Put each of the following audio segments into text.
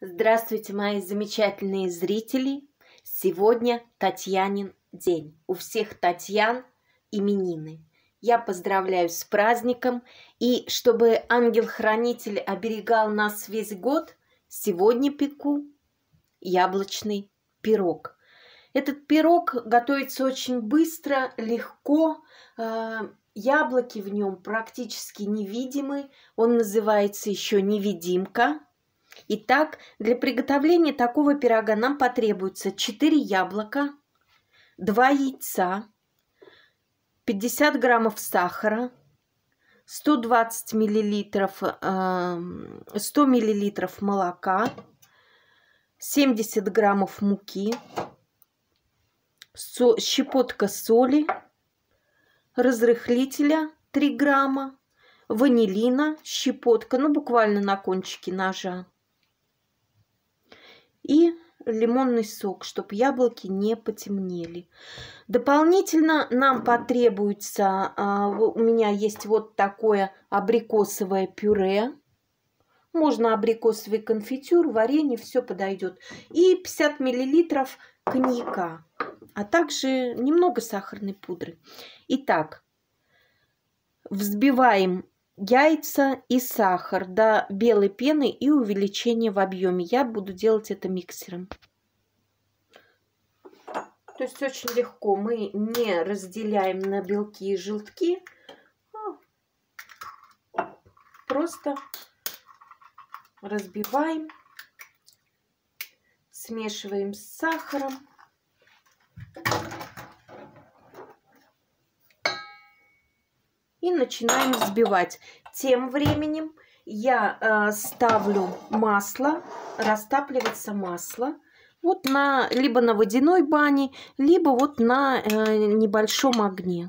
Здравствуйте, мои замечательные зрители! Сегодня Татьянин день. У всех Татьян именины. Я поздравляю с праздником. И чтобы ангел-хранитель оберегал нас весь год, сегодня пеку яблочный пирог. Этот пирог готовится очень быстро, легко. Яблоки в нем практически невидимы. Он называется еще невидимка. Итак, для приготовления такого пирога нам потребуется 4 яблока, 2 яйца, 50 граммов сахара, 100 миллилитров молока, 70 граммов муки, щепотка соли, разрыхлителя 3 грамма, ванилина, щепотка, буквально на кончике ножа. И лимонный сок, чтобы яблоки не потемнели. Дополнительно нам потребуется, у меня есть вот такое абрикосовое пюре. Можно абрикосовый конфитюр, варенье, все подойдет. И 50 миллилитров коньяка, а также немного сахарной пудры. Итак, взбиваем яйца и сахар до белой пены и увеличения в объеме. Я буду делать это миксером. То есть очень легко. Мы не разделяем на белки и желтки. Просто разбиваем. Смешиваем с сахаром. И начинаем взбивать. Тем временем я ставлю масло, растапливается масло. Вот либо на водяной бане, либо вот на небольшом огне.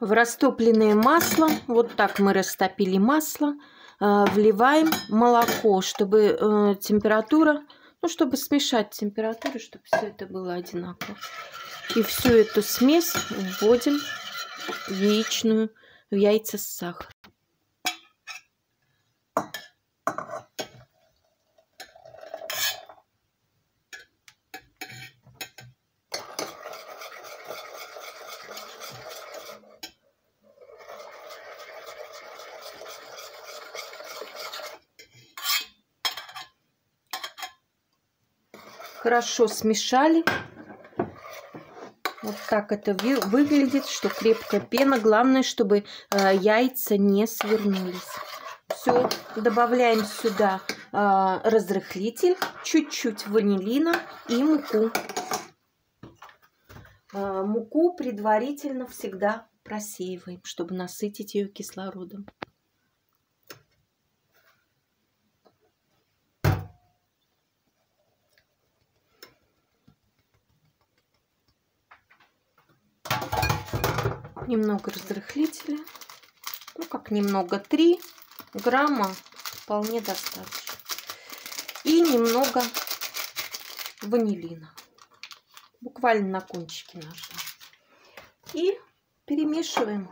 В растопленное масло, вот так мы растопили масло, вливаем молоко, чтобы температура, чтобы смешать температуру, чтобы все это было одинаково. И всю эту смесь вводим в яйца с сахаром. Хорошо смешали. Вот так это выглядит, что крепкая пена. Главное, чтобы яйца не свернулись. Все, добавляем сюда разрыхлитель, чуть-чуть ванилина и муку. Муку предварительно всегда просеиваем, чтобы насытить ее кислородом. Немного разрыхлителя, как немного, 3 грамма вполне достаточно. И немного ванилина, буквально на кончике ножа. И перемешиваем.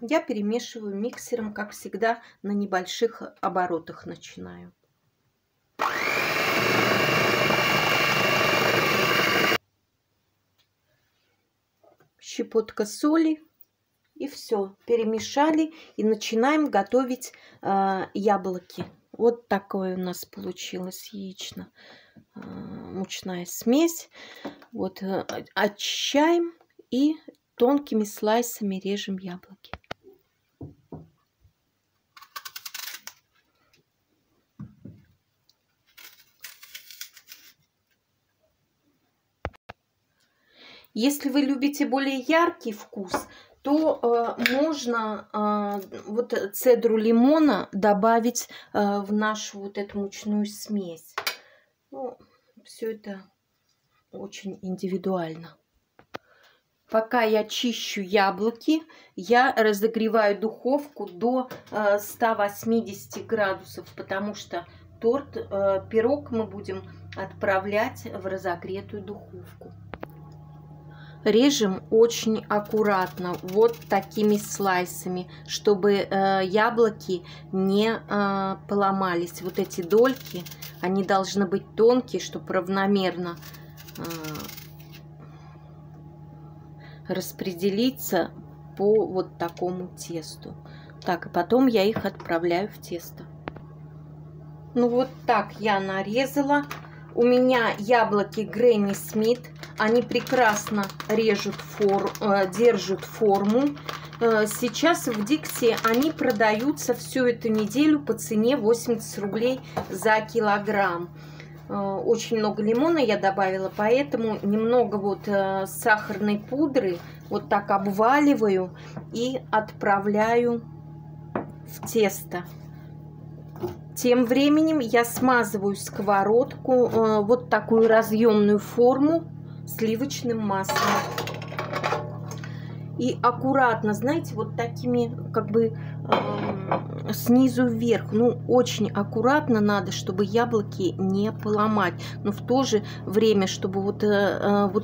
Я перемешиваю миксером, как всегда, на небольших оборотах начинаю. Щепотка соли. И все, перемешали и начинаем готовить яблоки. Вот такое у нас получилась яично-мучная смесь. Вот очищаем и тонкими слайсами режем яблоки. Если вы любите более яркий вкус, то можно вот цедру лимона добавить в нашу вот эту мучную смесь. Все это очень индивидуально. Пока я чищу яблоки, я разогреваю духовку до 180 градусов, потому что торт, пирог мы будем отправлять в разогретую духовку. Режем очень аккуратно, вот такими слайсами, чтобы яблоки не поломались. Вот эти дольки, они должны быть тонкие, чтобы равномерно распределиться по вот такому тесту. Так, и потом я их отправляю в тесто. Ну вот так я нарезала. У меня яблоки Грэнни Смит. Они прекрасно режут держат форму. Сейчас в Дикси они продаются всю эту неделю по цене 80 рублей за килограмм. Очень много лимона я добавила, поэтому немного вот сахарной пудры вот так обваливаю и отправляю в тесто. Тем временем я смазываю сковородку, вот такую разъемную форму, сливочным маслом. И аккуратно, знаете, вот такими как бы снизу вверх. Ну, очень аккуратно надо, чтобы яблоки не поломать. Но в то же время, чтобы вот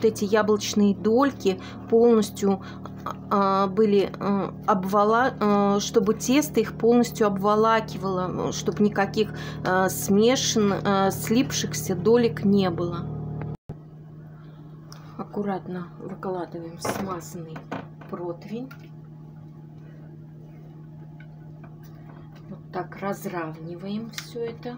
эти яблочные дольки полностью были чтобы тесто их полностью обволакивало, чтобы никаких слипшихся долек не было. Аккуратно выкладываем смазанный противень. Вот так разравниваем все это.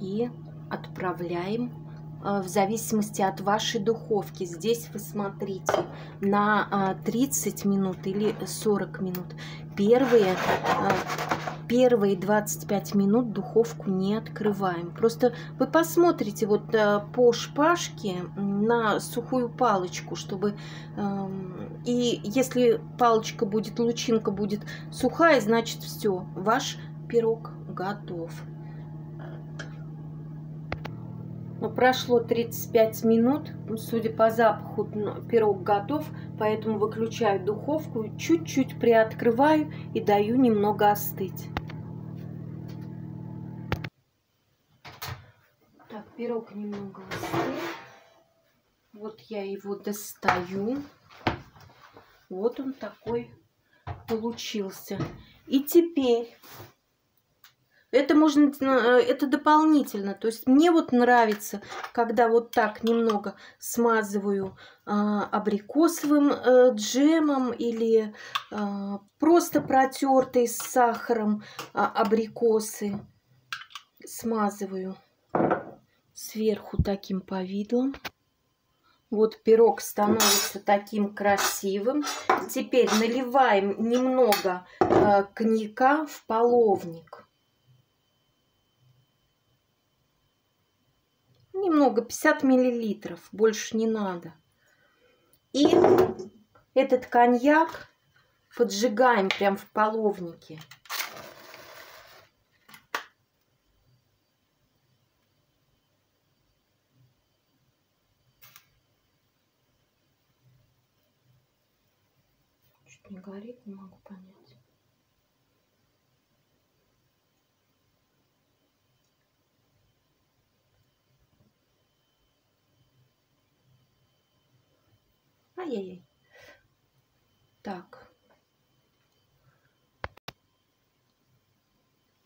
И отправляем в зависимости от вашей духовки. Здесь вы смотрите на 30 минут или 40 минут. Первые 25 минут духовку не открываем. Просто вы посмотрите вот по шпажке на сухую палочку, чтобы... И если палочка будет, лучинка будет сухая, значит все, ваш пирог готов. Но прошло 35 минут, судя по запаху, пирог готов, поэтому выключаю духовку, чуть-чуть приоткрываю и даю немного остыть. Так, пирог немного остыл. Вот я его достаю. Вот он такой получился. И теперь... Это дополнительно, то есть мне вот нравится, когда вот так немного смазываю абрикосовым джемом или просто протертые с сахаром абрикосы. Смазываю сверху таким повидлом. Вот пирог становится таким красивым. Теперь наливаем немного коньяка в половник. Немного, 50 миллилитров, больше не надо. И этот коньяк поджигаем прям в половнике. Чуть не горит, не могу понять. Ай-яй-яй. Так.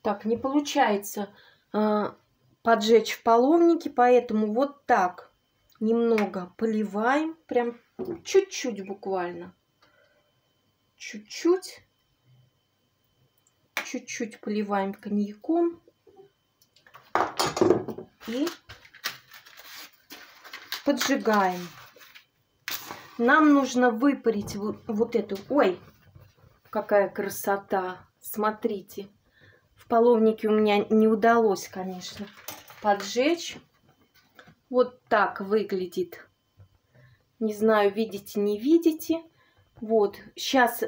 Так, не получается поджечь в половнике, поэтому вот так немного поливаем, прям чуть-чуть буквально. Чуть-чуть. Чуть-чуть поливаем коньяком. И поджигаем. Нам нужно выпарить вот эту... Ой, какая красота! Смотрите. В половнике у меня не удалось, конечно, поджечь. Вот так выглядит. Не знаю, видите, не видите. Вот. Сейчас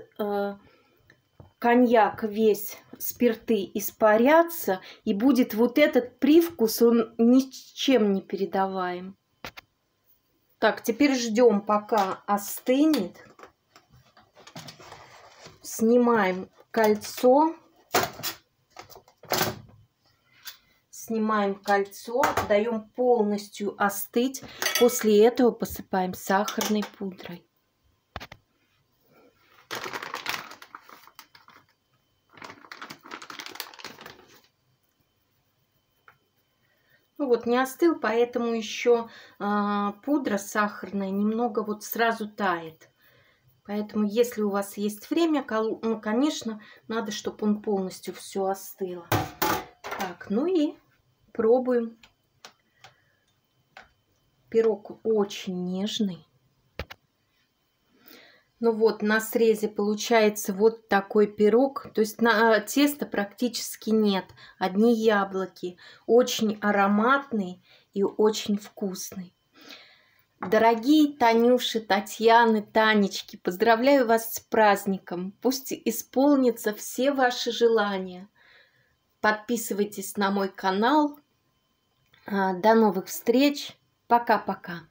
коньяк весь, спирты испарятся. И будет вот этот привкус, он ничем не передаваем. Так, теперь ждем, пока остынет. Снимаем кольцо. Снимаем кольцо, даем полностью остыть. После этого посыпаем сахарной пудрой. Ну вот, не остыл, поэтому еще пудра сахарная немного вот сразу тает. Поэтому, если у вас есть время, ну, конечно, надо, чтобы он полностью все остыло. Так, ну и... пробуем. Пирог очень нежный. Ну вот, на срезе получается вот такой пирог. То есть теста практически нет. Одни яблоки. Очень ароматный и очень вкусный. Дорогие Танюши, Татьяны, Танечки, поздравляю вас с праздником. Пусть исполнятся все ваши желания. Подписывайтесь на мой канал. До новых встреч. Пока-пока.